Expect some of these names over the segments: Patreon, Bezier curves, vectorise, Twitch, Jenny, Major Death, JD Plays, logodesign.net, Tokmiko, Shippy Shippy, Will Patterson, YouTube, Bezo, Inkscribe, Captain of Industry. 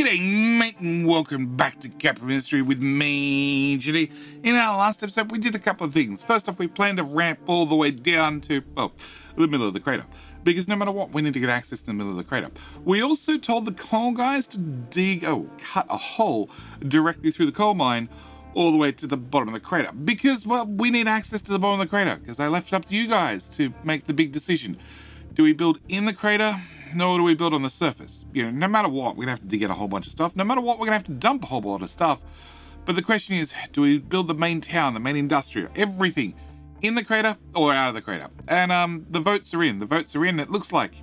G'day mate, and welcome back to Captain of Industry with me, JD. In our last episode, we did a couple of things. First off, we planned a ramp all the way down to, well, the middle of the crater. Because no matter what, we need to get access to the middle of the crater. We also told the coal guys to dig, cut a hole directly through the coal mine all the way to the bottom of the crater. Because, well, we need access to the bottom of the crater. Because I left it up to you guys to make the big decision. Do we build in the crater? Nor do we build on the surface. You know, no matter what, we're gonna have to dig out a whole bunch of stuff. No matter what, we're gonna have to dump a whole lot of stuff. But the question is, do we build the main town, the main industrial, everything in the crater or out of the crater? And the votes are in. The votes are in. It looks like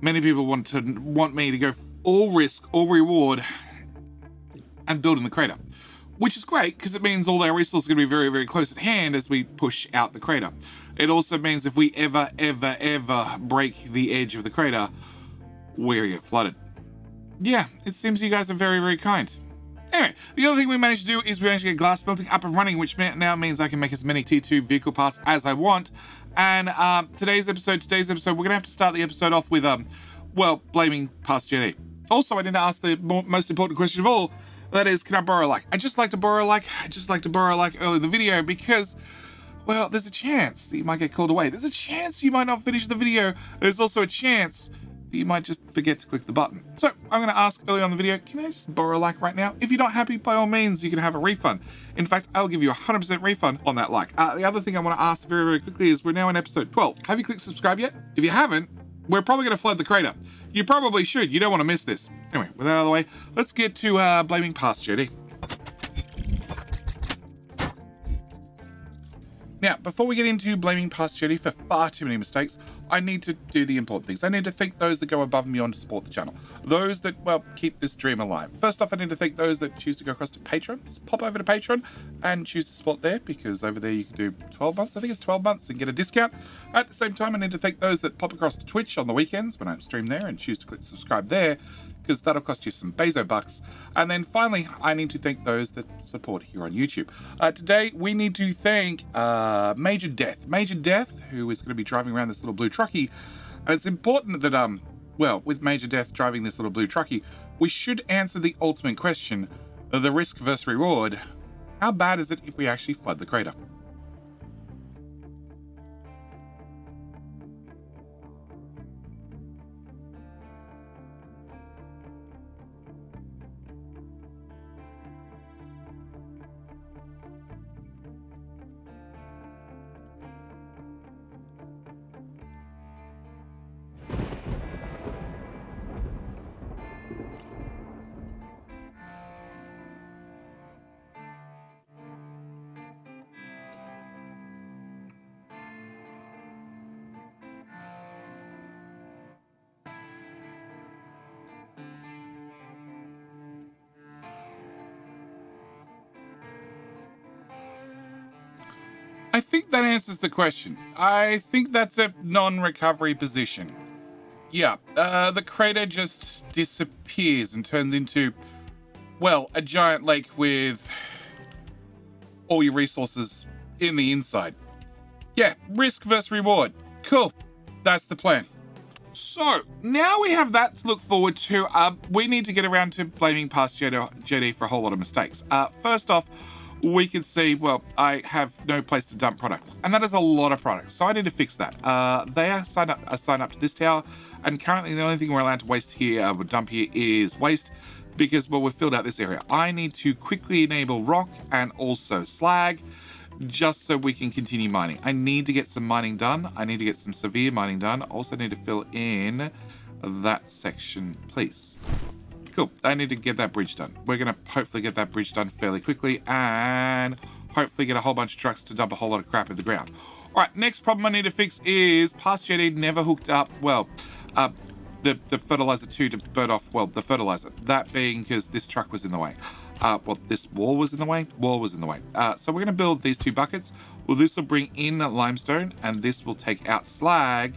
many people want me to go for all risk, all reward, and build in the crater, which is great because it means all our resources are gonna be very, very close at hand as we push out the crater. It also means if we ever break the edge of the crater, we're gonna get flooded. Yeah, it seems you guys are very, very kind. Anyway, the other thing we managed to do is we managed to get glass smelting up and running, which now means I can make as many T2 vehicle parts as I want. And today's episode, we're gonna have to start the episode off with, well, blaming past Jenny. Also, I didn't ask the most important question of all. That is, can I borrow a like? I just like to borrow a like. I just like to borrow a like early in the video because, well, there's a chance that you might get called away. There's a chance you might not finish the video. There's also a chance that you might just forget to click the button. So I'm gonna ask early on the video, can I just borrow a like right now? If you're not happy, by all means, you can have a refund. In fact, I'll give you a 100% refund on that like. The other thing I wanna ask very, very quickly is we're now in episode 12. Have you clicked subscribe yet? If you haven't, we're probably gonna flood the crater. You probably should, you don't wanna miss this. Anyway, with that out of the way, let's get to blaming past JD. Now, before we get into blaming past JD for far too many mistakes, I need to do the important things. I need to thank those that go above and beyond to support the channel. Those that, well, keep this dream alive. First off, I need to thank those that choose to go across to Patreon. Just pop over to Patreon and choose to support there, because over there you can do 12 months, I think it's 12 months, and get a discount. At the same time, I need to thank those that pop across to Twitch on the weekends when I stream there and choose to click subscribe there, because that'll cost you some Bezo bucks. And then finally, I need to thank those that support here on YouTube. Today, we need to thank Major Death. Major Death, who is gonna be driving around this little blue truckie. And it's important that, well, with Major Death driving this little blue truckie, we should answer the ultimate question, the risk versus reward. How bad is it if we actually flood the crater? I think that answers the question. I think that's a non-recovery position. Yeah, the crater just disappears and turns into, well, a giant lake with all your resources in the inside. Yeah, risk versus reward. Cool, that's the plan. So now we have that to look forward to. We need to get around to blaming past JD for a whole lot of mistakes. First off, we can see, well, I have no place to dump product. And that is a lot of product, so I need to fix that. They are signed up to this tower, and currently the only thing we're allowed to waste here, or dump here, is waste, because, well, we've filled out this area. I need to quickly enable rock and also slag, just so we can continue mining. I need to get some mining done. I need to get some severe mining done. Also need to fill in that section, please. Cool, I need to get that bridge done. We're gonna hopefully get that bridge done fairly quickly and hopefully get a whole bunch of trucks to dump a whole lot of crap in the ground. All right, next problem I need to fix is past JD never hooked up, well, the fertilizer too to burn off, well, the fertilizer. That being because this truck was in the way. Well, this wall was in the way, so we're gonna build these two buckets. Well, this will bring in limestone and this will take out slag,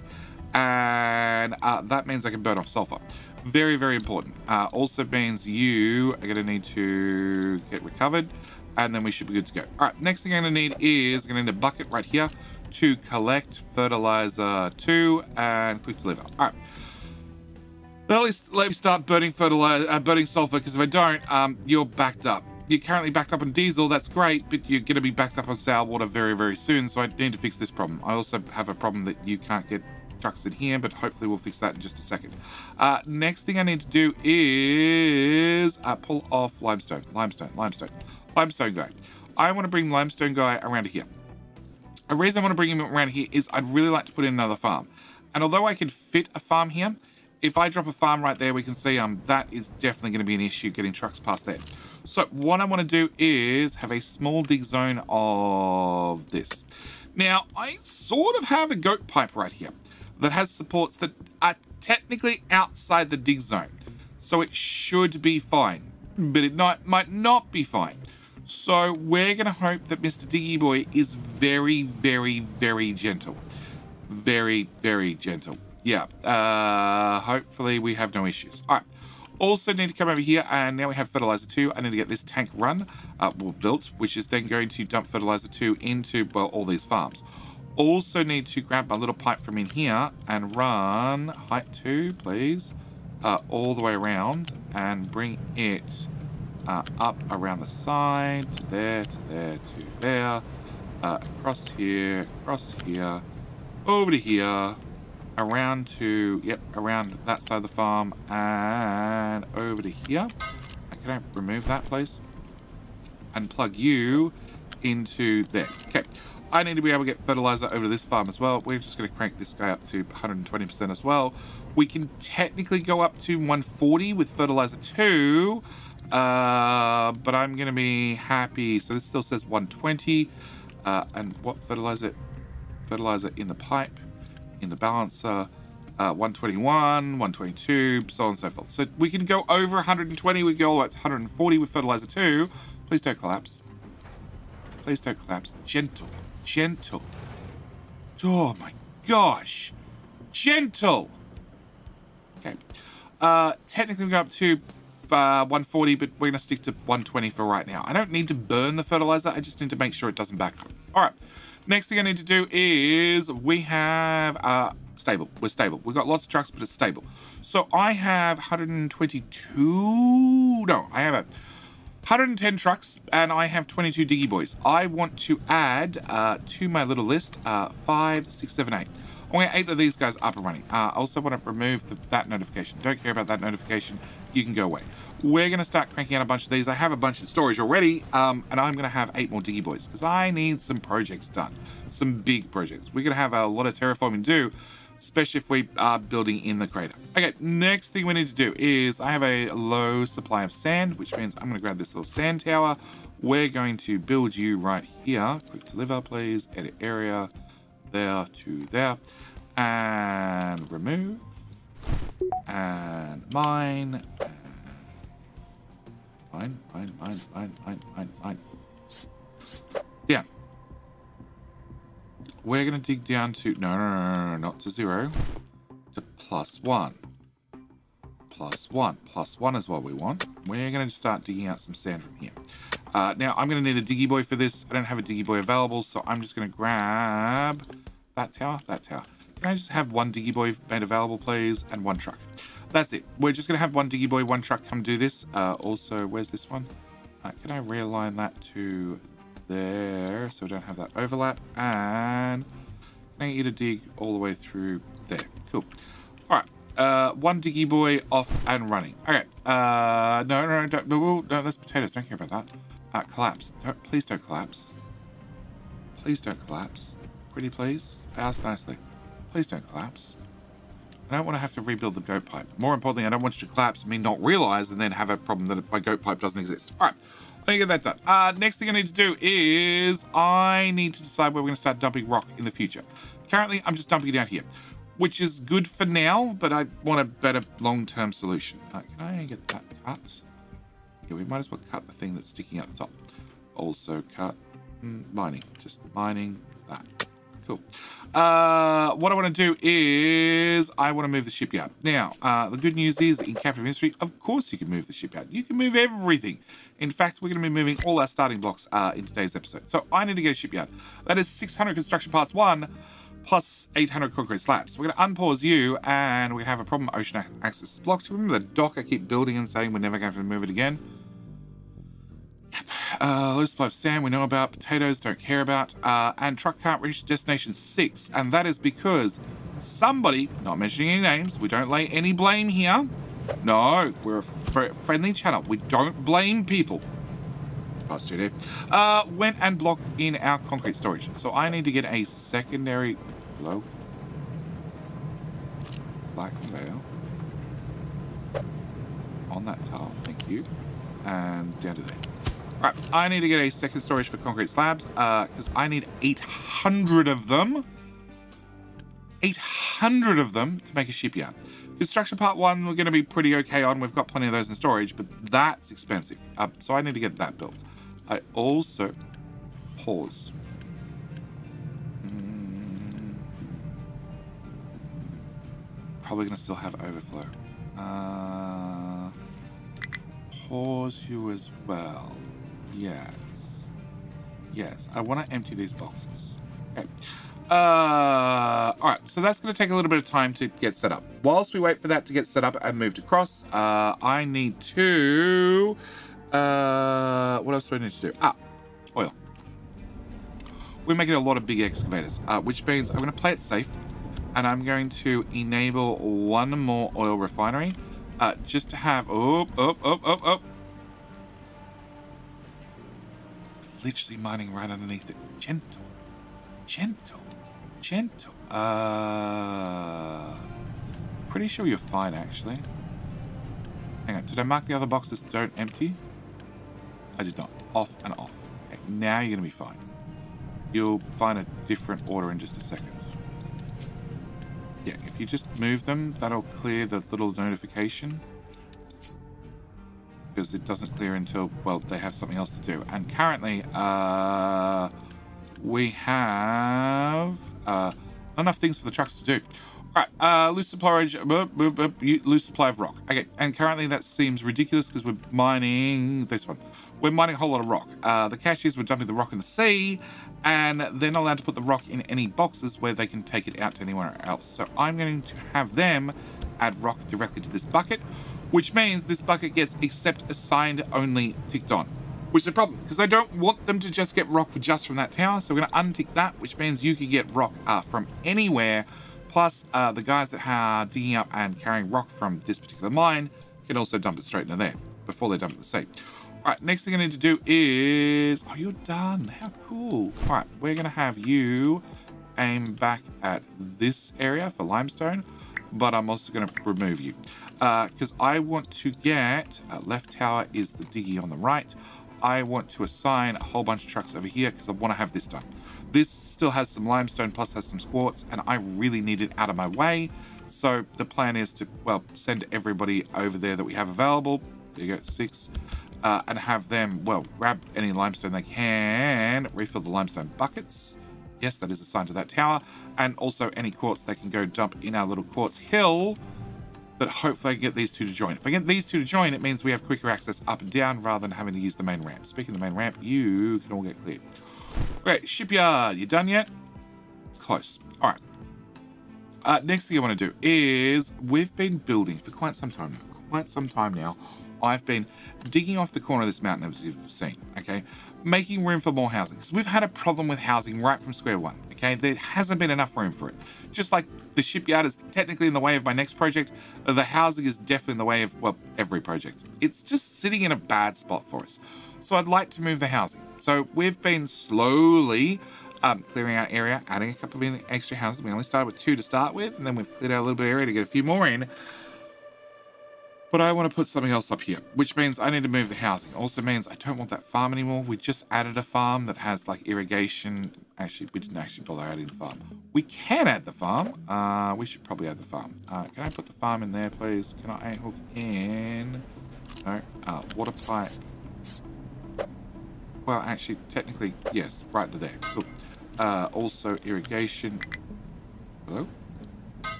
and that means I can burn off sulfur. Very, very important. Also means you are gonna need to get recovered, and then we should be good to go. All right, next thing I'm gonna need is, I'm gonna need a bucket right here to collect fertilizer 2 and quick deliver. All right. But at least let me start burning fertilizer, burning sulfur, because if I don't, you're backed up. You're currently backed up on diesel, that's great, but you're going to be backed up on sour water very, very soon, so I need to fix this problem. I also have a problem that you can't get trucks in here, but hopefully we'll fix that in just a second. Next thing I need to do is pull off limestone guy. I want to bring limestone guy around here. The reason I want to bring him around here is I'd really like to put in another farm. And although I could fit a farm here, if I drop a farm right there, we can see that is definitely going to be an issue getting trucks past there. So what I want to do is have a small dig zone of this. Now, I sort of have a goat pipe right here that has supports that are technically outside the dig zone. So it should be fine, but it might not be fine. So we're going to hope that Mr. Diggy Boy is very, very, very gentle. Very, very gentle. Yeah, hopefully we have no issues. All right, also need to come over here, and now we have fertilizer 2. I need to get this tank run, well, built, which is then going to dump fertilizer 2 into, well, all these farms. Also need to grab my little pipe from in here and run height 2, please, all the way around and bring it up around the side, to there, to there, to there, across here, over to here, around to, yep, around that side of the farm, and over to here. Can I remove that, please? And plug you into there. Okay, I need to be able to get fertilizer over to this farm as well. We're just going to crank this guy up to 120% as well. We can technically go up to 140 with fertilizer 2, but I'm going to be happy. So this still says 120, and what fertilizer? Fertilizer in the pipe, in the balancer, 121, 122, so on and so forth. So we can go over 120, we go at 140 with fertilizer 2. Please don't collapse. Please don't collapse. Gentle, gentle. Oh my gosh. Gentle. Okay. Technically we go up to 140, but we're gonna stick to 120 for right now. I don't need to burn the fertilizer, I just need to make sure it doesn't back up. All right. Next thing I need to do is we have stable. We're stable. We've got lots of trucks, but it's stable. So I have 122. No, I have 110 trucks, and I have 22 Diggy Boys. I want to add to my little list 5, 6, 7, 8. I'm going to 8 of these guys up and running. I also want to remove that notification. Don't care about that notification. You can go away. We're going to start cranking out a bunch of these. I have a bunch in storage already, and I'm going to have 8 more Diggy Boys because I need some projects done, some big projects. We're going to have a lot of terraforming to do, especially if we are building in the crater. Okay, next thing we need to do is I have a low supply of sand, which means I'm going to grab this little sand tower. We're going to build you right here. Quick deliver, please. Edit area. There to there, and remove, and mine, and mine. Yeah, we're gonna dig down to no, not to 0, to plus one is what we want. We're gonna start digging out some sand from here. Now I'm gonna need a Diggy Boy for this. I don't have a Diggy Boy available, so I'm just gonna grab that tower, that tower. Can I just have one Diggy Boy made available, please, and one truck? That's it. We're just gonna have one Diggy Boy, one truck come do this. Also, where's this one? Can I realign that to there so we don't have that overlap? And can I get you to dig all the way through there? Cool. All right. One Diggy Boy off and running. Okay. No, that's potatoes. Don't care about that. Collapse. Please don't collapse. Please don't collapse. Pretty please. Ask nicely. Please don't collapse. I don't want to have to rebuild the goat pipe. More importantly, I don't want you to collapse and me not realize and then have a problem that my goat pipe doesn't exist. All right. Let me get that done. Next thing I need to do is I need to decide where we're going to start dumping rock in the future. Currently, I'm just dumping it out here, which is good for now, but I want a better long-term solution. Can I get that cut? Yeah, we might as well cut the thing that's sticking out the top. Also cut mining, just mining that. Cool. What I want to do is I want to move the shipyard. Now, the good news is in Captain of Industry, of course you can move the shipyard. You can move everything. In fact, we're going to be moving all our starting blocks in today's episode. So I need to get a shipyard. That is 600 construction parts 1. plus 800 concrete slabs. We're going to unpause you, and we have a problem. Ocean access is blocked. Remember the dock I keep building and saying we're never going to move it again? Yep. Low supply of sand we know about. Potatoes don't care about. And truck can't reach destination 6. And that is because somebody, not mentioning any names, we don't lay any blame here. No, we're a friendly channel. We don't blame people. Past JD. Went and blocked in our concrete storage. So I need to get a secondary... Hello? Black veil. On that tile, thank you. And down to there. Alright, I need to get a second storage for concrete slabs, because I need 800 of them. 800 of them to make a shipyard. Construction part one, we're going to be pretty okay on. We've got plenty of those in storage, but that's expensive. So I need to get that built. I also pause. Probably going to still have overflow. Pause you as well. Yes. Yes, I want to empty these boxes. Okay. All right, so that's going to take a little bit of time to get set up. Whilst we wait for that to get set up and moved across, I need to... what else do I need to do? Ah, oil. We're making a lot of big excavators, which means I'm going to play it safe, and I'm going to enable one more oil refinery, just to have... Oh. Literally mining right underneath it. Gentle. Pretty sure you're fine, actually. Hang on, did I mark the other boxes don't empty? I did not. Off and off. Okay, now you're going to be fine. You'll find a different order in just a second. Yeah, if you just move them, that'll clear the little notification. Because it doesn't clear until, well, they have something else to do. And currently, we have enough things for the trucks to do. All right, loose supply of rock. Okay, and currently that seems ridiculous because we're mining this one. We're mining a whole lot of rock. The catch is we're dumping the rock in the sea, and they're not allowed to put the rock in any boxes where they can take it out to anywhere else. So I'm going to have them add rock directly to this bucket, which means this bucket gets except assigned only ticked on. Which is a problem, because I don't want them to just get rock just from that tower, so we're going to untick that, which means you can get rock from anywhere, plus the guys that are digging up and carrying rock from this particular mine can also dump it straight into there, before they dump it in the sea. Alright, next thing I need to do is... Oh, you're done. How cool. Alright, we're going to have you aim back at this area for limestone, but I'm also going to remove you, because I want to get... left tower is the diggy on the right. I want to assign a whole bunch of trucks over here because I want to have this done. This still has some limestone plus has some quartz, and I really need it out of my way. So the plan is to, well, send everybody over there that we have available. There you go, 6. And have them, well, grab any limestone they can, refill the limestone buckets. Yes, that is assigned to that tower. And also any quartz they can go dump in our little quartz hill. But hopefully I can get these two to join. If I get these two to join, it means we have quicker access up and down rather than having to use the main ramp. Speaking of the main ramp, you can all get cleared. Okay, shipyard, you done yet? Close. All right. Next thing I want to do is we've been building for quite some time now. I've been digging off the corner of this mountain, as you've seen, okay? Making room for more housing. So we've had a problem with housing right from square one, okay? There hasn't been enough room for it. Just like the shipyard is technically in the way of my next project, the housing is definitely in the way of, well, every project. It's just sitting in a bad spot for us. So I'd like to move the housing. So we've been slowly clearing out area, adding a couple of extra houses. We only started with 2 to start with, and then we've cleared out a little bit of area to get a few more in. But I want to put something else up here, which means I need to move the housing. Also means I don't want that farm anymore. We just added a farm that has like irrigation. Actually, we didn't actually bother adding the farm. We can add the farm. We should probably add the farm. Can I put the farm in there, please? Can I hook in? No, water pipe. Well, actually, technically, yes, right to there. Cool. Also irrigation. Hello?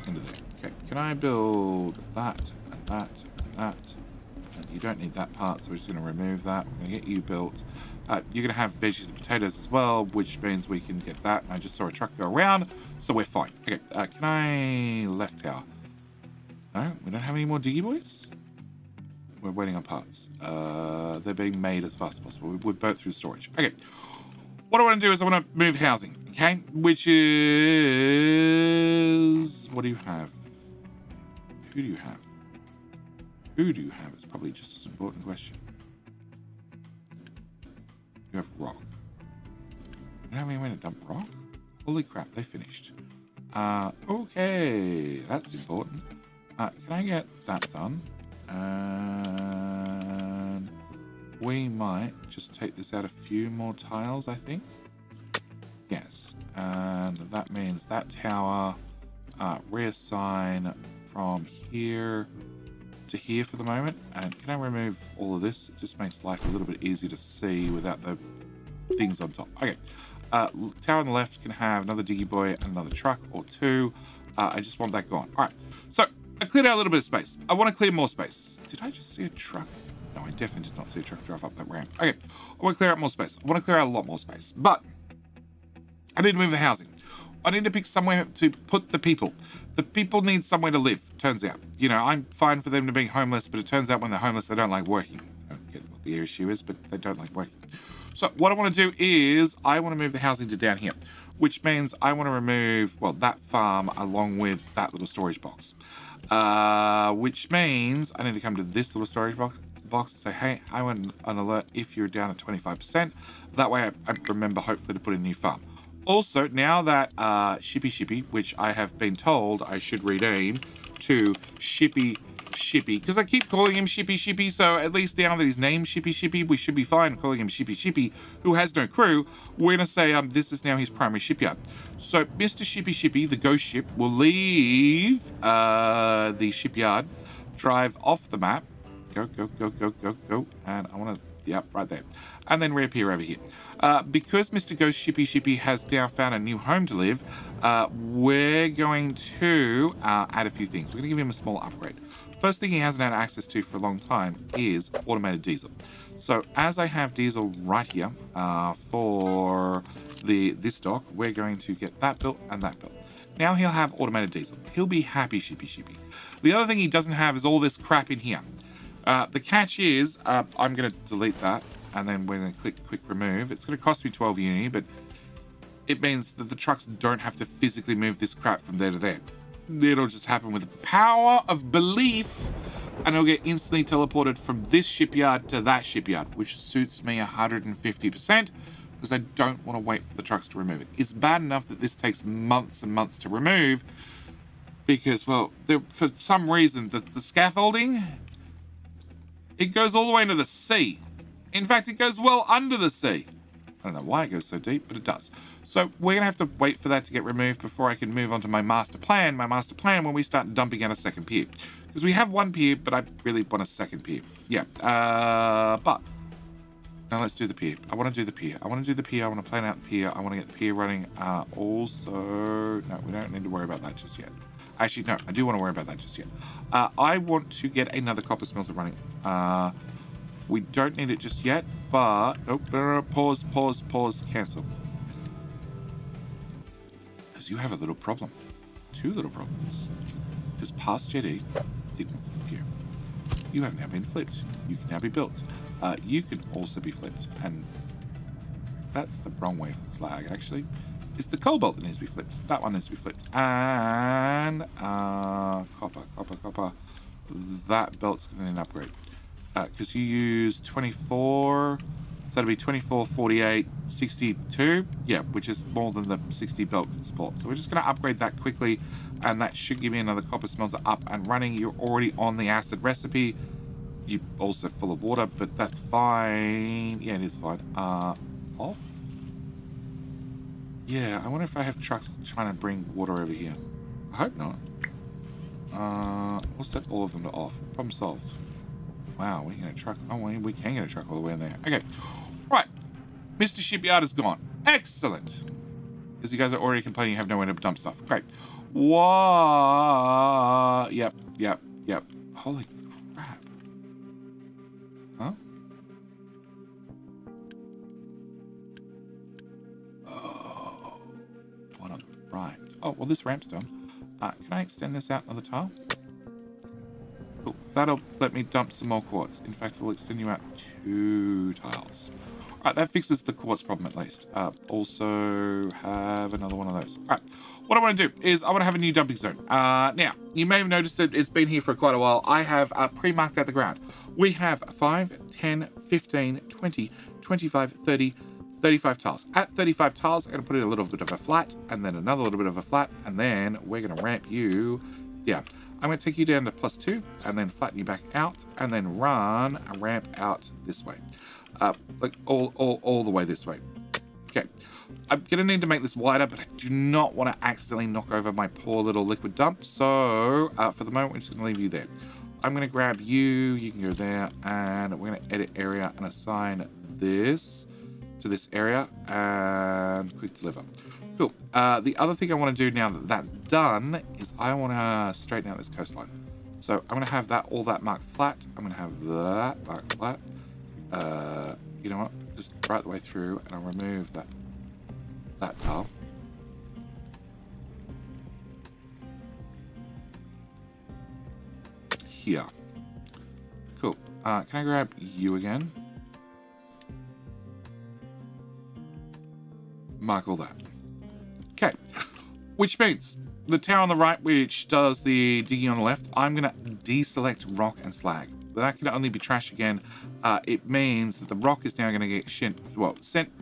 Into there. Okay, can I build that? That, You don't need that part, so we're just going to remove that. We're going to get you built. You're going to have veggies and potatoes as well, which means we can get that. I just saw a truck go around, so we're fine. Okay, can I left tower? No, we don't have any more diggy boys. We're waiting on parts. They're being made as fast as possible. We're both through storage. Okay. What I want to do is I want to move housing, okay? Which is... What do you have? Who do you have? Who do you have is probably just as important question. You have rock. You know how many to dump rock? Holy crap, they finished. Okay, that's important. Can I get that done? And we might just take this out a few more tiles, I think. Yes, and that means that tower reassign from here to here for the moment. And can I remove all of this? It just makes life a little bit easier to see without the things on top. Okay, tower on the left can have another diggy boy and another truck or two. I just want that gone. All right, so I cleared out a little bit of space. I want to clear more space. Did I just see a truck? No, I definitely did not see a truck drive up that ramp. Okay, I want to clear out more space. I want to clear out a lot more space, but I need to move the housing. I need to pick somewhere to put the people. The people need somewhere to live, turns out. You know, I'm fine for them to be homeless, but it turns out when they're homeless, they don't like working. I don't get what the issue is, but they don't like working. So what I want to do is I want to move the housing to down here, which means I want to remove, well, that farm along with that little storage box, which means I need to come to this little storage box and say, hey, I want an alert if you're down at 25%. That way I remember hopefully to put in a new farm. Also, now that Shippy Shippy, which I have been told I should rename to Shippy Shippy, because I keep calling him Shippy Shippy, so at least now that he's named Shippy Shippy, we should be fine calling him Shippy Shippy, who has no crew. We're going to say this is now his primary shipyard. So Mr. Shippy Shippy, the ghost ship, will leave the shipyard, drive off the map. Go, go, go, go, go, go. And I want to... Yep, right there. And then reappear over here. Because Mr. Ghost Shippy Shippy has now found a new home to live, we're going to add a few things. We're going to give him a small upgrade. First thing he hasn't had access to for a long time is automated diesel. So as I have diesel right here for this dock, we're going to get that built and that built. Now he'll have automated diesel. He'll be happy, Shippy Shippy. The other thing he doesn't have is all this crap in here. The catch is, I'm going to delete that, and then we're going to click quick remove. It's going to cost me 12 uni, but it means that the trucks don't have to physically move this crap from there to there. It'll just happen with the power of belief, and it'll get instantly teleported from this shipyard to that shipyard, which suits me 150%, because I don't want to wait for the trucks to remove it. It's bad enough that this takes months and months to remove, because, well, for some reason, the scaffolding... It goes all the way into the sea. In fact, it goes well under the sea. I don't know why it goes so deep, but it does. So we're going to have to wait for that to get removed before I can move on to my master plan. My master plan when we start dumping out a second pier. Because we have one pier, but I really want a second pier. Yeah, but... Now let's do the pier. I want to do the pier. I want to do the pier. I want to plan out the pier. I want to get the pier running. Also... No, we don't need to worry about that just yet. Actually, no, I do want to worry about that just yet. I want to get another copper smelter running. We don't need it just yet, but... Nope, no, pause, pause, pause, cancel. Because you have a little problem. Two little problems. Because past JD didn't flip you. You have now been flipped. You can now be built. You can also be flipped. And that's the wrong way for the slag, actually. It's the cobalt that needs to be flipped. That one needs to be flipped. And copper, copper, copper. That belt's going to need an upgrade. Because you use 24. So that'll be 24, 48, 62. Yeah, which is more than the 60 belt can support. So we're just going to upgrade that quickly. And that should give me another copper smelter up and running. You're already on the acid recipe. You're also full of water, but that's fine. Yeah, it is fine. Off. Yeah, I wonder if I have trucks trying to bring water over here. I hope not. We'll set all of them to off. Problem solved. Wow, we can get a truck. Oh, we can get a truck all the way in there. Okay. Right. Mr. Shipyard is gone. Excellent. Because you guys are already complaining you have nowhere to dump stuff. Great. Whoa. Yep, yep, yep. Holy crap. Huh? Oh, one on the right. Oh, well, this ramp's done. Can I extend this out another tile? Cool. That'll let me dump some more quartz. In fact, we'll extend you out 2 tiles. Alright, that fixes the quartz problem at least. Also have another one of those. Alright, what I want to do is I want to have a new dumping zone. Now, you may have noticed that it's been here for quite a while. I have pre-marked out the ground. We have 5, 10, 15, 20, 25, 30, 35 tiles. At 35 tiles, I'm going to put in a little bit of a flat, and then another little bit of a flat, and then we're going to ramp you down. I'm going to take you down to +2, and then flatten you back out, and then run a ramp out this way. Like all the way this way. Okay, I'm gonna need to make this wider, but I do not want to accidentally knock over my poor little liquid dump. So for the moment, we're just gonna leave you there. I'm gonna grab you. You can go there, and we're gonna edit area and assign this to this area and quick deliver. Cool. The other thing I want to do now that that's done is I want to straighten out this coastline. So I'm gonna have that all that marked flat. I'm gonna have that marked flat. You know what, just right the way through, and I'll remove that tile. Here. Cool. Can I grab you again? Mark all that. Okay. Which means the tower on the right, which does the digging on the left, I'm going to deselect rock and slag. That can only be trash again. It means that the rock is now going to get sent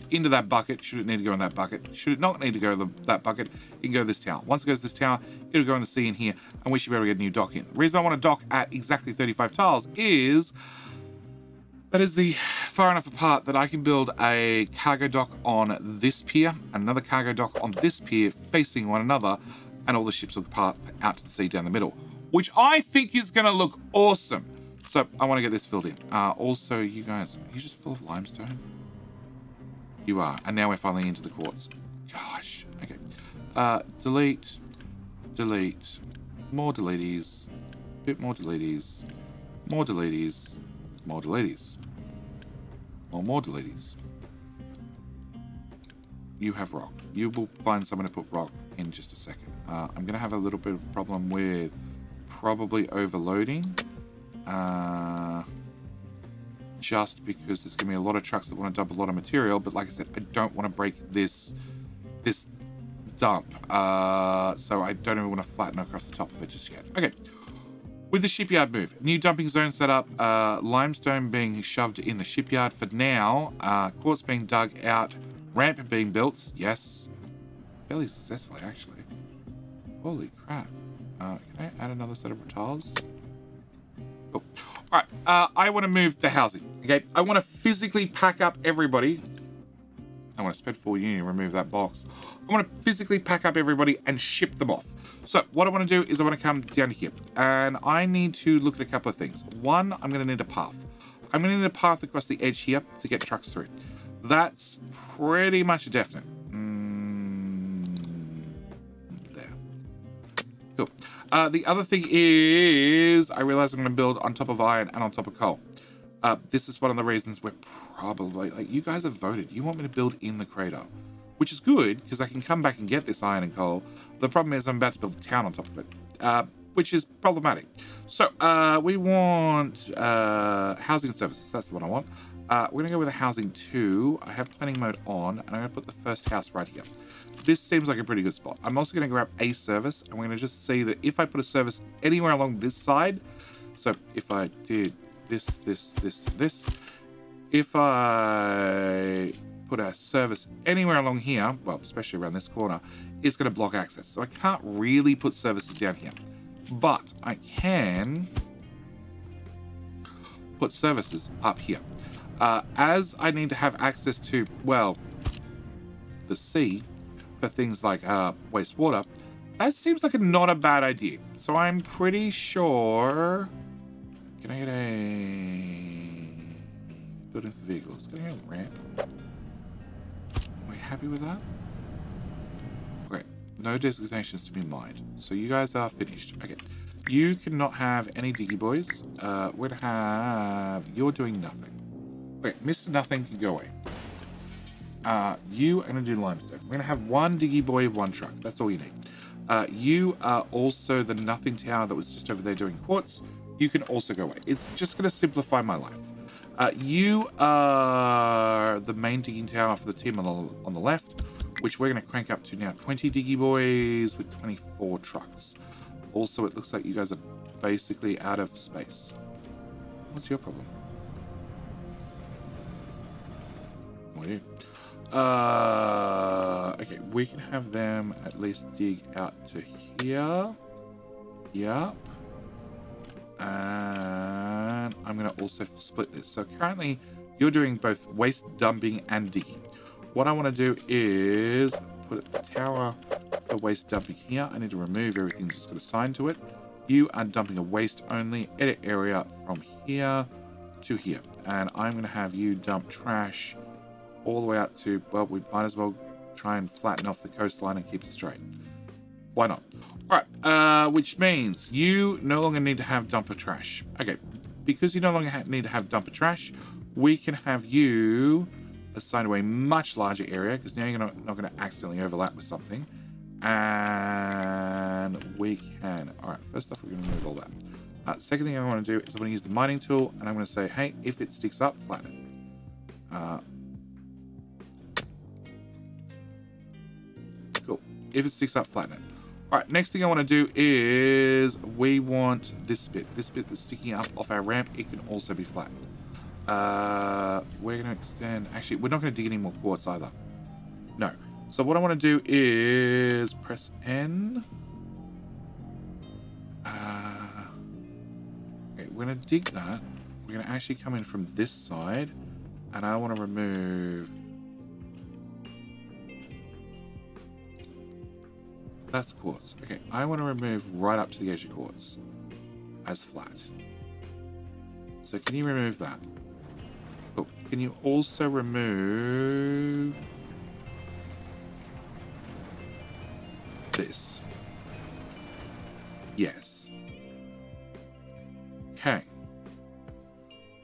into that bucket. Should it need to go in that bucket? Should it not need to go to that bucket? It can go to this tower. Once it goes to this tower, it'll go in the sea in here, and we should be able to get a new dock in. The reason I want to dock at exactly 35 tiles is that is the far enough apart that I can build a cargo dock on this pier, another cargo dock on this pier, facing one another, and all the ships will path out to the sea down the middle, which I think is going to look awesome. So I want to get this filled in. Also, you guys, are you just full of limestone? You are. And now we're finally into the quartz. Gosh. Okay. Delete. Delete. More deleties. Bit more deleties. More deleties. More deleties. More deleties. You have rock. You will find someone to put rock in just a second. I'm going to have a little bit of a problem with probably overloading. Just because there's gonna be a lot of trucks that want to dump a lot of material, but like I said, I don't want to break this dump, so I don't even want to flatten across the top of it just yet. Okay, with the shipyard move, new dumping zone set up, limestone being shoved in the shipyard for now, quartz being dug out, ramp being built, yes, fairly successfully actually. Holy crap. Can I add another set of tiles? Cool. All right, I want to move the housing, okay? I want to physically pack up everybody. I want to spread 4 union, remove that box. I want to physically pack up everybody and ship them off. So what I want to do is I want to come down here, and I need to look at a couple of things. One, I'm going to need a path. I'm going to need a path across the edge here to get trucks through. That's pretty much a definite. There. Cool. The other thing is, I realize I'm going to build on top of iron and on top of coal. This is one of the reasons we're probably, like, you guys have voted. You want me to build in the crater, which is good because I can come back and get this iron and coal. The problem is I'm about to build a town on top of it, which is problematic. So we want housing services. That's the one I want. We're going to go with a housing 2. I have planning mode on, and I'm going to put the first house right here. This seems like a pretty good spot. I'm also going to grab a service, and we're going to just see that if I put a service anywhere along this side, so if I did this, if I put a service anywhere along here, well, especially around this corner, it's going to block access. So I can't really put services down here, but I can put services up here. As I need to have access to, well, the sea, for things like wastewater, that seems like not a bad idea. So I'm pretty sure. Can I get a building with vehicles? Can I get a ramp? Are we happy with that? Okay, no designations to be mined. So you guys are finished. Okay, You cannot have any diggy boys. We'd have... You're doing nothing. Okay, Mr. Nothing can go away. You are going to do limestone. We're going to have one diggy boy, one truck. That's all you need. You are also the nothing tower that was just over there doing quartz. You can also go away. It's just going to simplify my life. You are the main digging tower for the team on the left, which we're going to crank up to now 20 diggy boys with 24 trucks. Also, it looks like you guys are basically out of space. What's your problem? What are you? Okay, we can have them at least dig out to here. Yep. And I'm going to also split this. So currently, you're doing both waste dumping and digging. What I want to do is put the tower for waste dumping here. I need to remove everything that's got assigned to it. You are dumping a waste only edit area from here to here. And I'm going to have you dump trash all the way out to, well, we might as well try and flatten off the coastline and keep it straight. Why not? All right, which means you no longer need to have dumper trash. Okay, because you no longer need to have dumper trash, we can have you assigned to a much larger area, because now you're not going to accidentally overlap with something. And we can, all right, first off, we're going to remove all that. Second thing I want to do is I'm going to use the mining tool, and I'm going to say, hey, if it sticks up, flatten it. If it sticks up, flatten it. All right, next thing I want to do is we want this bit. This bit that's sticking up off our ramp, it can also be flattened. We're going to extend... Actually, we're not going to dig any more quartz either. No. So what I want to do is press N. Okay, we're going to dig that. We're going to actually come in from this side. And I want to remove... That's quartz. Okay, I want to remove right up to the edge of quartz as flat. So can you remove that? Oh, can you also remove this? Yes. Okay. I'm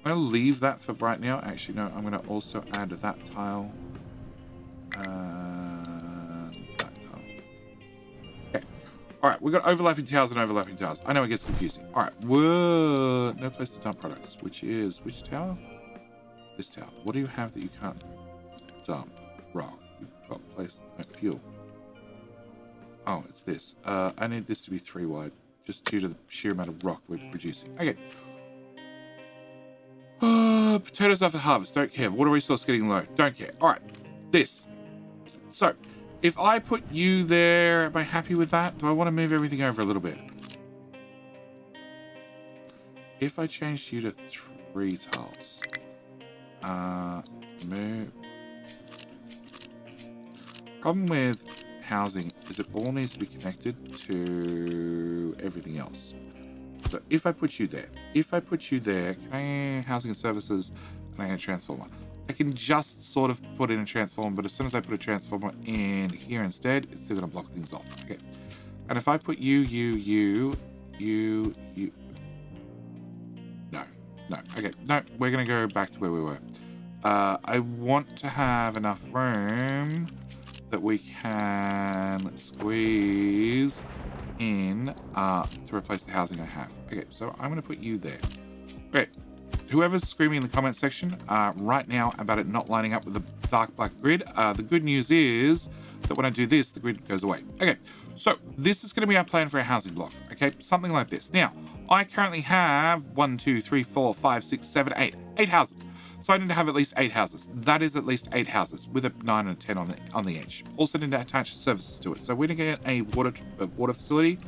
going to leave that for right now. Actually, no, I'm going to also add that tile. All right, we've got overlapping towers and overlapping towers. I know it gets confusing. All right, whoa, no place to dump products, which is, which tower? This tower. What do you have that you can't dump? Rock, you've got place, no fuel. Oh, it's this. I need this to be 3 wide, just due to the sheer amount of rock we're producing. Okay. Potatoes after harvest, don't care. Water resource getting low, don't care. All right, this. So, if I put you there, am I happy with that? Do I want to move everything over a little bit? If I changed you to 3 tiles, move. Problem with housing is it all needs to be connected to everything else. So if I put you there, can I housing and services, and I can transform one. I can just sort of put in a transformer, but as soon as I put a transformer in here instead, it's still going to block things off. Okay. And if I put you. No. Okay. No, we're going to go back to where we were. I want to have enough room that we can squeeze in to replace the housing I have. Okay. So I'm going to put you there. Okay. Whoever's screaming in the comment section right now about it not lining up with the dark black grid, the good news is that when I do this, the grid goes away. Okay, so this is going to be our plan for our housing block. Okay, something like this. Now, I currently have 8 houses. So I need to have at least 8 houses. That is at least 8 houses with a 9 and a 10 on the edge. Also need to attach services to it. So we're going to get a water facility.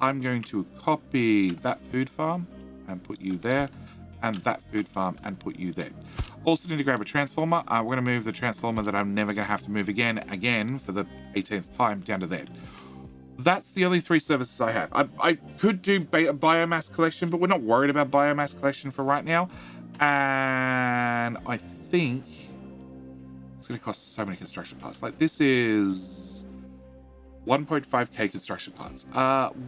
I'm going to copy that food farm and put you there. And that food farm and put you there. Also need to grab a transformer. We're gonna move the transformer that I'm never gonna have to move again for the 18th time down to there. That's the only 3 services I have. I could do biomass collection, but we're not worried about biomass collection for right now. And I think it's gonna cost so many construction parts. Like this is 1.5k construction plans.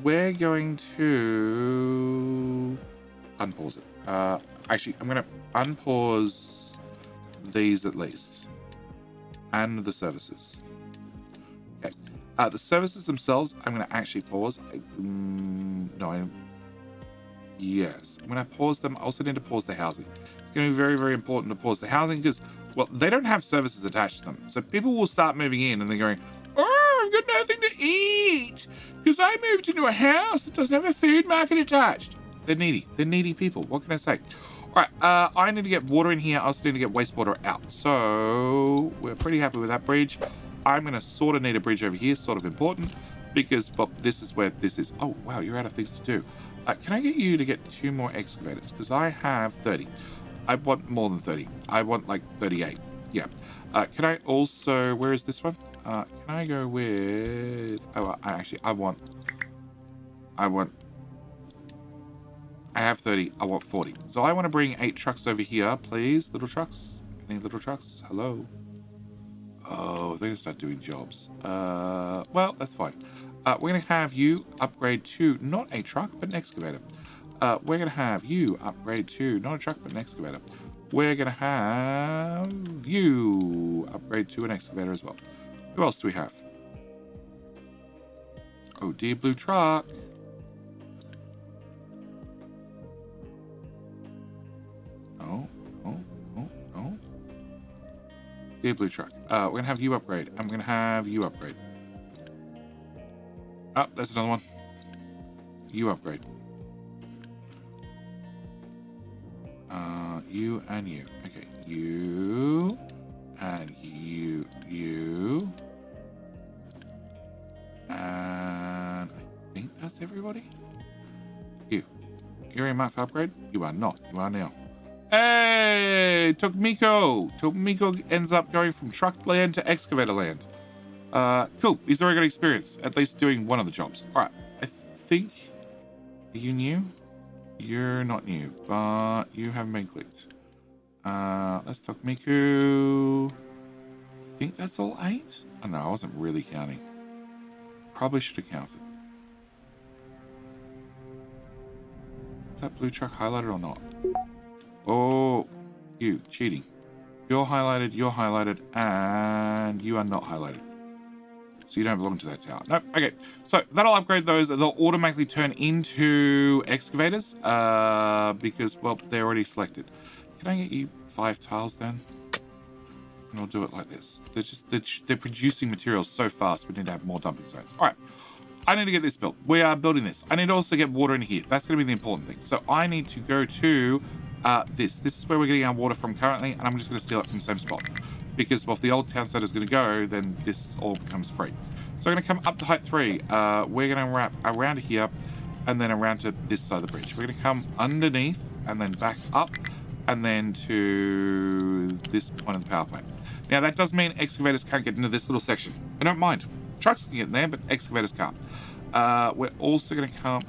We're going to unpause it. Actually, I'm gonna unpause these at least, and the services. Okay, the services themselves, I'm gonna actually pause. Yes, I'm gonna pause them. I also need to pause the housing. It's gonna be very, very important to pause the housing because, well, they don't have services attached to them. So people will start moving in and they're going, I've got nothing to eat because I moved into a house that doesn't have a food market attached. They're needy. They're needy people. What can I say? All right. I need to get water in here. I also need to get wastewater out. So we're pretty happy with that bridge. I'm going to sort of need a bridge over here. Sort of important because, well, this is where this is. Oh, wow. You're out of things to do. Can I get you to get 2 more excavators? Because I have 30. I want more than 30. I want like 38. Yeah. Can I also, where is this one? Can I go with, oh, I have 30, I want 40. So I want to bring 8 trucks over here, please. Little trucks, any little trucks? Hello? Oh, they're gonna start doing jobs. Well, that's fine. We're gonna have you upgrade to, not a truck, but an excavator. We're gonna have you upgrade to, not a truck, but an excavator. We're gonna have you upgrade to an excavator as well. Who else do we have? Oh dear, blue truck. Oh, oh, oh, oh. Dear blue truck. We're gonna have you upgrade. I'm gonna have you upgrade. Oh, that's another one. You upgrade. You and you. Okay, you and you, you, and I think that's everybody. You. You're in my upgrade? You are not. You are now. Hey! Tokmiko! Tokmiko ends up going from truck land to excavator land. Cool. He's already got experience. At least doing one of the jobs. Alright. I think... Are you new? You're not new, but you haven't been clicked. Let's talk Miku. I think that's all 8. Oh no, I wasn't really counting. Probably should have counted. Is that blue truck highlighted or not? Oh, you cheating. You're highlighted, and you are not highlighted. So you don't belong to that tower. Nope. Okay. So that'll upgrade those. They'll automatically turn into excavators because, well, they're already selected. Can I get you 5 tiles then? And I'll do it like this. They're producing materials so fast. We need to have more dumping zones. All right. I need to get this built. We are building this. I need to also get water in here. That's going to be the important thing. So I need to go to this. This is where we're getting our water from currently. And I'm just going to steal it from the same spot. Because, well, if the old town center is going to go, then this all becomes free. So I'm going to come up to height 3. We're going to wrap around here and then around to this side of the bridge. We're going to come underneath and then back up and then to this point of the power plant. Now, that does mean excavators can't get into this little section. I don't mind. Trucks can get in there, but excavators can't. We're also going to come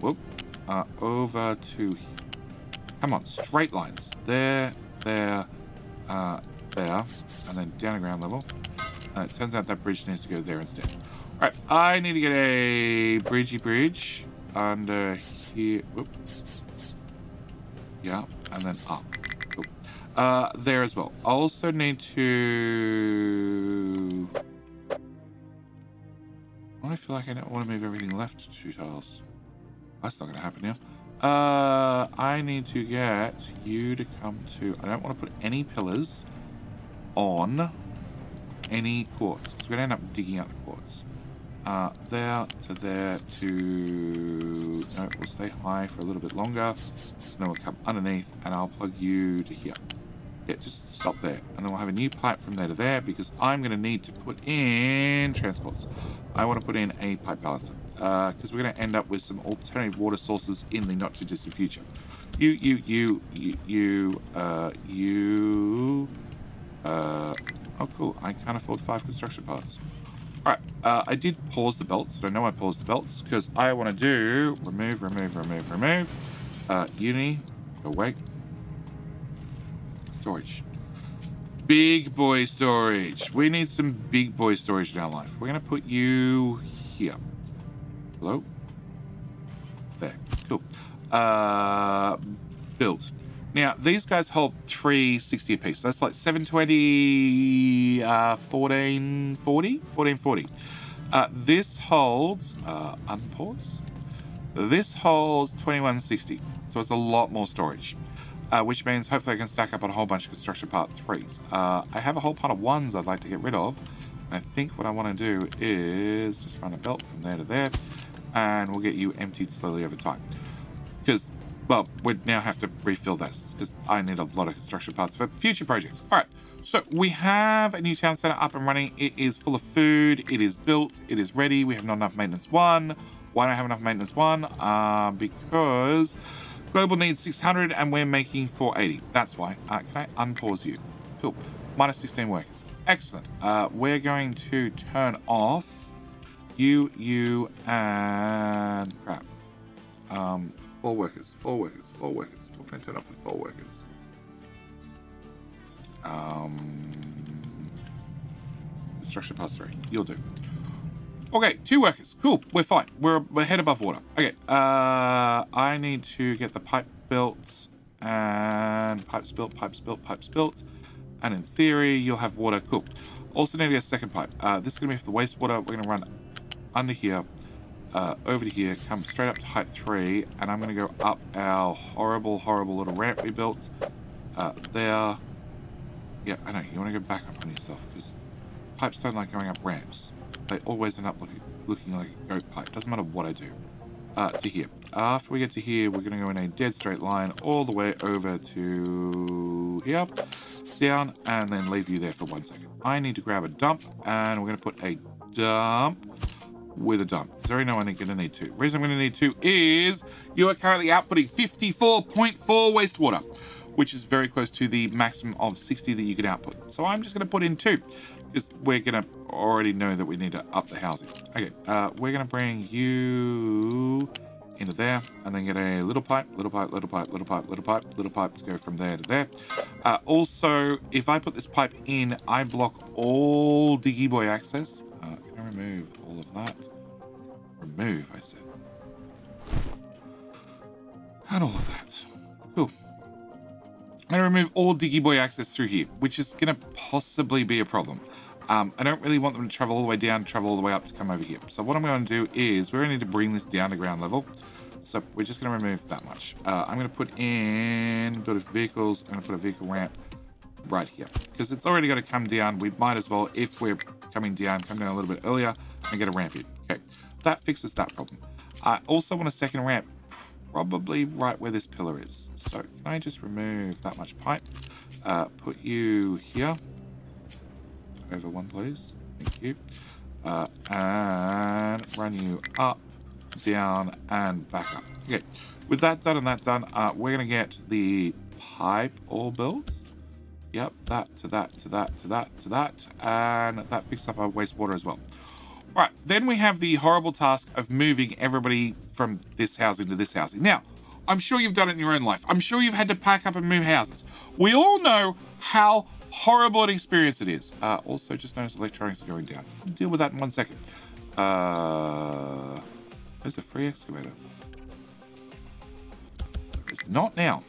over to here. Come on, straight lines. There, there, and then down to ground level. It turns out that bridge needs to go there instead. All right, I need to get a bridgey bridge under here. Whoops. Yeah, and then up. There as well. I also need to... I feel like I don't want to move everything left 2 tiles. That's not going to happen now. I need to get you to come to... I don't want to put any pillars on any quartz. So we're going to end up digging out the quartz. There to there to... No, we'll stay high for a little bit longer. And then we'll come underneath and I'll plug you to here. Yeah, just stop there. And then we'll have a new pipe from there to there because I'm going to need to put in transports. I want to put in a pipe balancer because we're going to end up with some alternative water sources in the not too distant future. You... oh, cool. I can't afford 5 construction parts. All right. I did pause the belts. I know I paused the belts because I want to do remove. Uni. Go away. Storage. Big boy storage. We need some big boy storage in our life. We're going to put you here. Hello? There. Cool. Built. Now, these guys hold 360 apiece. That's like 720, 1440? 1440. This holds, unpause. This holds 2160. So it's a lot more storage, which means hopefully I can stack up on a whole bunch of construction part 3s. I have a whole pile of 1s I'd like to get rid of. I think what I want to do is just run a belt from there to there, and we'll get you emptied slowly over time. Because, well, we'd now have to refill this, because I need a lot of construction parts for future projects. All right, so we have a new town center up and running. It is full of food. It is built. It is ready. We have not enough maintenance 1. Why don't I have enough maintenance 1? Because global needs 600, and we're making 480. That's why. Can I unpause you? Cool. Minus 16 workers. Excellent. We're going to turn off you, and crap. 4 workers. What can I turn off with 4 workers? Construction pass 3. You'll do. Okay, 2 workers. Cool. We're fine. We're head above water. Okay. I need to get the pipe built, and pipes built. And in theory, you'll have water. Cool. Also need to get a second pipe. This is going to be for the wastewater. We're going to run under here, over to here, come straight up to height 3, and I'm going to go up our horrible little ramp we built there. Yeah, I know. You want to go back up on yourself, because pipes don't like going up ramps. They always end up looking like a goat pipe. Doesn't matter what I do. To here. After we get to here, we're going to go in a dead straight line all the way over to here, down, and then leave you there for 1 second. I need to grab a dump, and we're going to put a dump with a dump. So I know I'm going to need 2. The reason I'm going to need 2 is you are currently outputting 54.4 wastewater, which is very close to the maximum of 60 that you can output. So I'm just going to put in 2, because we're going to already know that we need to up the housing. Okay, we're going to bring you into there, and then get a little pipe to go from there to there. Also, if I put this pipe in, I block all Diggy Boy access. Can I remove all of that? Remove, I said. And all of that. Cool. I'm going to remove all Diggy Boy access through here, which is going to possibly be a problem. I don't really want them to travel all the way down, travel all the way up to come over here. So what I'm going to do is we're going to need to bring this down to ground level. So we're just going to remove that much. I'm going to put in build vehicles. I'm going to put a vehicle ramp right here, because it's already going to come down. We might as well, if we're coming down, come down a little bit earlier and get a ramp in. Okay, that fixes that problem. I also want a second ramp, probably right where this pillar is. So can I just remove that much pipe? Put you here. Over 1, please. Thank you. And run you up, down, and back up. Okay. With that done and that done, we're going to get the pipe all built. Yep. That to that. And that fixes up our wastewater as well. All right. Then we have the horrible task of moving everybody from this housing to this housing. Now, I'm sure you've done it in your own life. I'm sure you've had to pack up and move houses. We all know how horrible an experience it is. Also, just notice electronics are going down. I'll deal with that in 1 second. There's a free excavator. It's not now.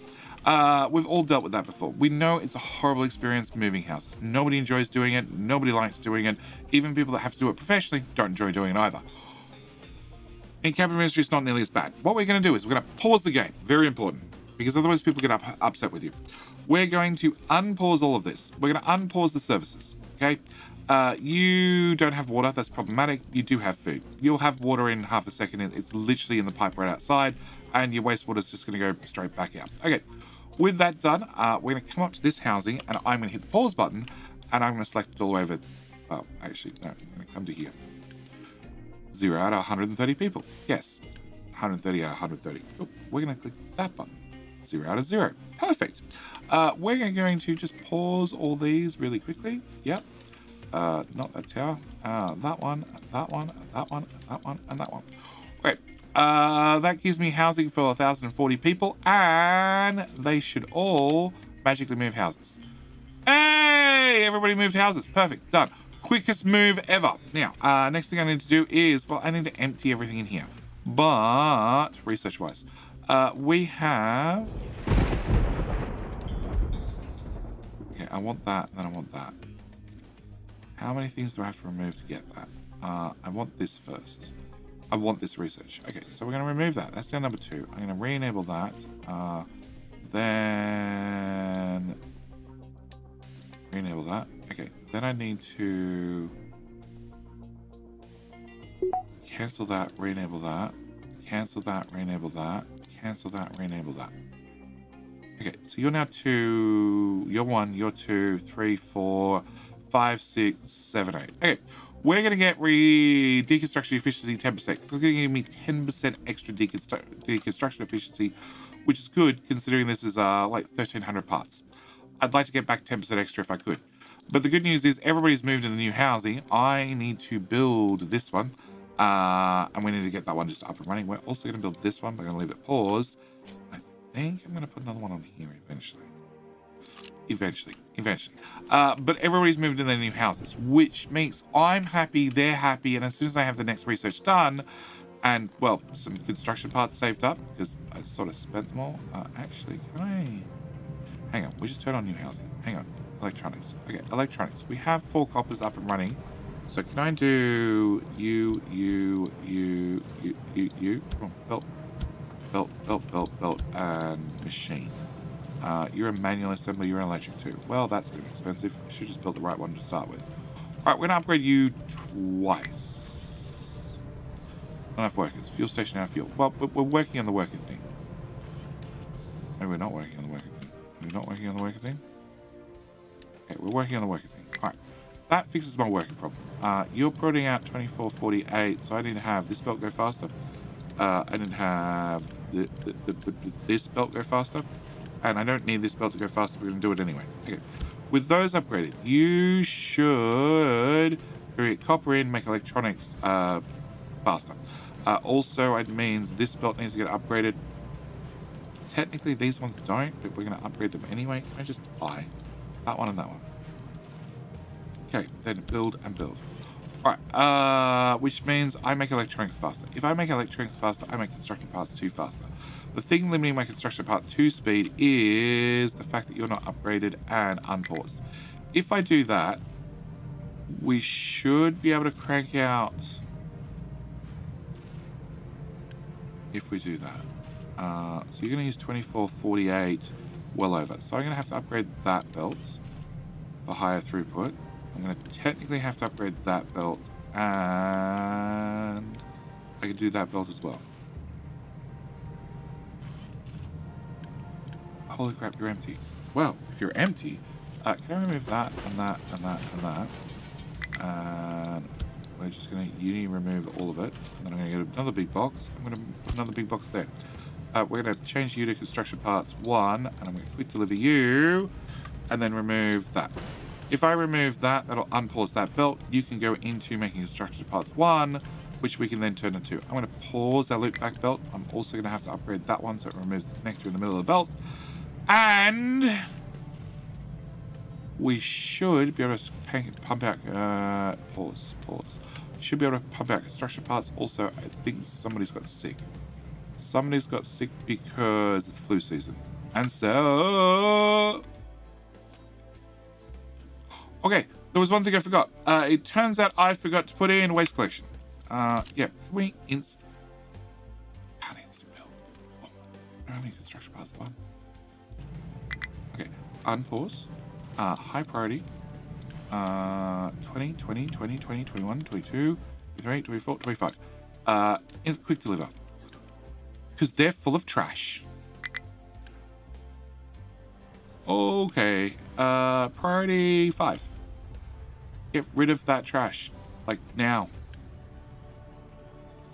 We've all dealt with that before. We know it's a horrible experience moving houses. Nobody enjoys doing it. Nobody likes doing it. Even people that have to do it professionally don't enjoy doing it either. In Captain of Industry, it's not nearly as bad. What we're going to do is we're going to pause the game. Very important, because otherwise people get upset with you. We're going to unpause all of this. We're going to unpause the services, okay? You don't have water. That's problematic. You do have food. You'll have water in half a second. It's literally in the pipe right outside, and your wastewater is just going to go straight back out. Okay, with that done, we're going to come up to this housing, and I'm going to hit the pause button, and I'm going to select it all over. Well, actually, no, I'm going to come to here. 0 out of 130 people. Yes, 130 out of 130. Cool. We're going to click that button. 0 out of 0. Perfect. We're going to just pause all these really quickly. Yep. Not that tower. That one, and that one. Okay. That gives me housing for 1,040 people, and they should all magically move houses. Hey, everybody moved houses. Perfect. Done. quickest move ever. Now, next thing I need to do is, well, I need to empty everything in here. But, research-wise, we have... Okay, I want that, then I want that. How many things do I have to remove to get that? I want this first. I want this research. Okay, so we're going to remove that. That's down number 2. I'm going to re-enable that. Then... re-enable that. Okay, then I need to... cancel that, re-enable that. Cancel that, re-enable that. Cancel that, re-enable that. Okay, so you're now 2... You're 1, you're 2, 3, 4... 5, 6, 7, 8. Okay, we're gonna get deconstruction efficiency 10%. So it's gonna give me 10% extra deconstruction efficiency, which is good considering this is like 1,300 parts. I'd like to get back 10% extra if I could. But the good news is everybody's moved in the new housing. I need to build this one, and we need to get that one just up and running. We're also gonna build this one, but I'm gonna leave it paused. I think I'm gonna put another one on here eventually. But everybody's moved in their new houses, which makes I'm happy, they're happy, and as soon as I have the next research done, and, well, some construction parts saved up, because I sort of spent them all. Actually, can I... Hang on, we just turned on new housing. Hang on, electronics. Okay, electronics. We have 4 coppers up and running, so can I do you? Come on, belt, and machine. You're a manual assembly, you're an electric too. Well, that's going to be expensive. I should just build the right one to start with. All right, we're going to upgrade you twice. Not enough workers. Fuel station, out of fuel. Well, but we're working on the worker thing. Maybe we're not working on the worker thing. We're not working on the worker thing? Okay, we're working on the worker thing. All right, that fixes my worker problem. You're putting out 2448, so I need to have this belt go faster. I need to have this belt go faster. And I don't need this belt to go faster, we're going to do it anyway. Okay. With those upgraded, you should create copper in, make electronics faster. Also, it means this belt needs to get upgraded. Technically, these ones don't, but we're going to upgrade them anyway. Can I just buy that one and that one? Okay, then build and build. All right, which means I make electronics faster. If I make electronics faster, I make construction parts too faster. The thing limiting my construction part 2 speed is the fact that you're not upgraded and unpaused. If I do that, we should be able to crank out... If we do that. So you're going to use 2448 well over. So I'm going to have to upgrade that belt for higher throughput. I'm going to technically have to upgrade that belt, and I can do that belt as well. Holy crap, you're empty. Well, if you're empty, can I remove that and that and that and that? And we're just going to uni remove all of it. And then I'm going to get another big box. I'm going to put another big box there. We're going to change you to construction parts 1. And I'm going to quick deliver you. And then remove that. If I remove that, that'll unpause that belt. You can go into making construction parts 1, which we can then turn into. I'm going to pause our loop back belt. I'm also going to have to upgrade that one so it removes the connector in the middle of the belt. And we should be able to pump out, should be able to pump out construction parts. Also, I think somebody's got sick. Somebody's got sick because it's flu season. And so, okay, there was one thing I forgot. It turns out I forgot to put in waste collection. Yeah, can we instant build? Oh, how many construction parts? 1. Unpause, high priority, 20, 20, 20, 20, 21, 22, 23, 24, 25. Quick deliver. Because they're full of trash. Okay, priority 5. Get rid of that trash, like now.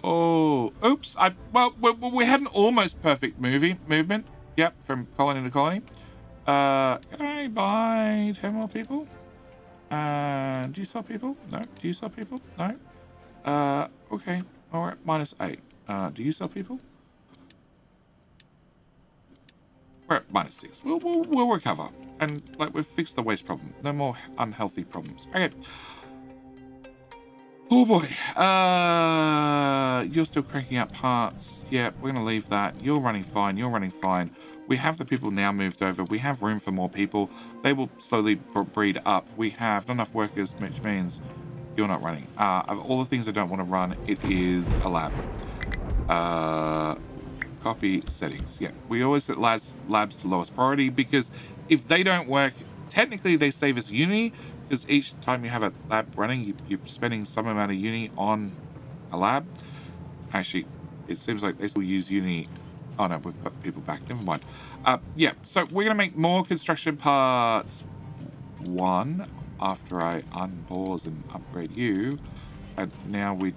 Oh, oops, well, we had an almost perfect movement. Yep, from colony to colony. Can I buy 10 more people? Do you sell people? No. Do you sell people? No. Okay. All right. -8. Do you sell people? We're at -6. We'll recover. And, like, we've fixed the waste problem. No more unhealthy problems. Okay. Oh boy. You're still cranking out parts. Yeah, we're gonna leave that. You're running fine. You're running fine. We have the people now moved over. We have room for more people. They will slowly breed up. We have not enough workers, which means you're not running. Of all the things I don't want to run, it is a lab. Copy settings. Yeah, we always set labs to lowest priority because if they don't work, technically they save us uni. Because each time you have a lab running, you're spending some amount of uni on a lab. Actually, it seems like they still use uni. Oh no, we've got the people back. Never mind. Yeah, so we're going to make more construction parts. One, after I unpause and upgrade you. And now we...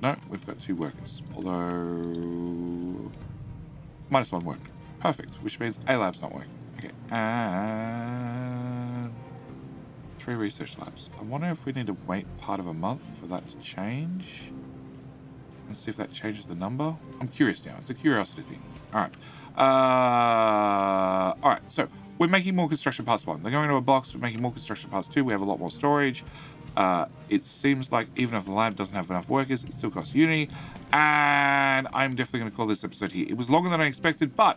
No, we've got two workers. Although... Minus one worker. Perfect, which means a lab's not working. Okay, and... 3 research labs. I wonder if we need to wait part of a month for that to change. And see if that changes the number. I'm curious now. It's a curiosity thing. Alright. Alright, so we're making more construction parts 1. They're going into a box. We're making more construction parts 2. We have a lot more storage. It seems like even if the lab doesn't have enough workers, it still costs uni. And I'm definitely going to call this episode here. It was longer than I expected, but...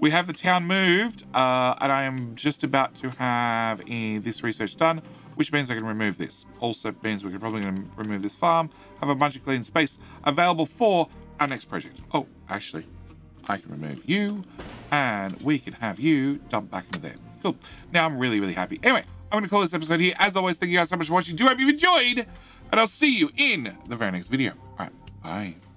We have the town moved, and I am just about to have this research done, which means I can remove this. Also means we're probably going to remove this farm, have a bunch of clean space available for our next project. Oh, actually, I can remove you, and we can have you dump back into there. Cool. Now I'm really, really happy. Anyway, I'm going to call this episode here. As always, thank you guys so much for watching. Do hope you've enjoyed, and I'll see you in the very next video. All right, bye.